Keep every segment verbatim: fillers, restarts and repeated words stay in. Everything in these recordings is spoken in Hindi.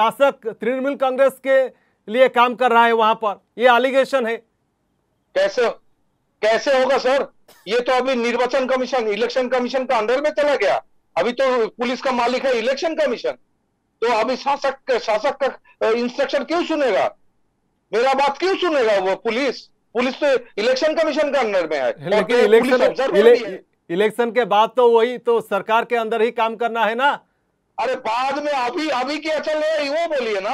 शासक तृणमूल कांग्रेस के लिए काम कर रहा है, वहां पर ये एलिगेशन है। कैसे कैसे होगा सर? ये तो अभी निर्वाचन कमीशन, इलेक्शन कमीशन का अंडर में चला गया। अभी तो पुलिस का मालिक है इलेक्शन कमीशन, तो अभी शासक शासक का इंस्ट्रक्शन क्यों सुनेगा? मेरा बात क्यों सुनेगा वो? पुलिस पुलिस तो इलेक्शन कमीशन का अंडर में है। लेकिन इलेक्शन इलेक्शन के बाद तो वही तो सरकार के अंदर ही काम करना है ना। अरे बाद में अभी अभी क्या चल रहा है वो बोलिए ना।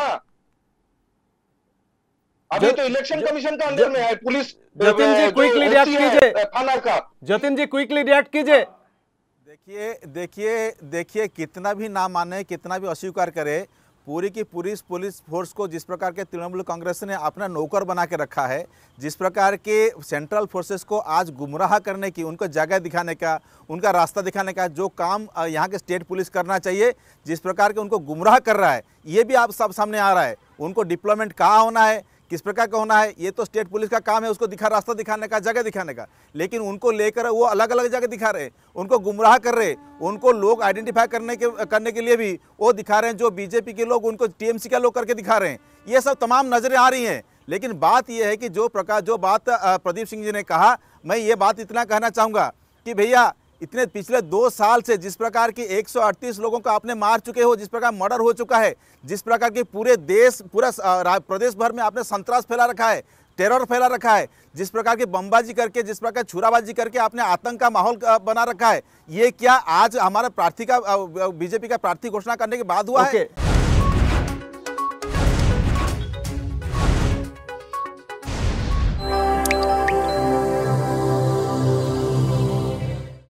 अभी तो इलेक्शन कमीशन का अंदर में है police. Jatin ji quickly react कीजिए थाना का। जतिन जी क्विकली रिएक्ट कीजिए। देखिए देखिए देखिए कितना भी ना माने, कितना भी अस्वीकार करे, पूरी की पूरी पुलिस फोर्स को जिस प्रकार के तृणमूल कांग्रेस ने अपना नौकर बना के रखा है, जिस प्रकार के सेंट्रल फोर्सेस को आज गुमराह करने की, उनको जगह दिखाने का, उनका रास्ता दिखाने का जो काम यहाँ के स्टेट पुलिस करना चाहिए, जिस प्रकार के उनको गुमराह कर रहा है, ये भी आप सब सामने आ रहा है। उनको डिप्लॉयमेंट कहाँ होना है, किस प्रकार का होना है, ये तो स्टेट पुलिस का काम है, उसको दिखा रास्ता दिखाने का, जगह दिखाने का। लेकिन उनको लेकर वो अलग अलग जगह दिखा रहे हैं, उनको गुमराह कर रहे हैं, उनको लोग आइडेंटिफाई करने के करने के लिए भी वो दिखा रहे हैं, जो बीजेपी के लोग उनको टीएमसी के लोग करके दिखा रहे हैं। ये सब तमाम नज़रें आ रही हैं। लेकिन बात यह है कि जो प्रकार जो बात प्रदीप सिंह जी ने कहा, मैं ये बात इतना कहना चाहूँगा कि भैया इतने पिछले दो साल से जिस प्रकार की एक सौ अड़तीस लोगों को आपने मार चुके हो, जिस प्रकार मर्डर हो चुका है, जिस प्रकार के पूरे देश पूरा प्रदेश भर में आपने संतरास फैला रखा है, टेरर फैला रखा है, जिस प्रकार के बमबाजी करके, जिस प्रकार छुराबाजी करके आपने आतंक का माहौल बना रखा है, ये क्या आज हमारे प्रार्थी का बीजेपी का प्रार्थी घोषणा करने के बाद हुआ okay. है?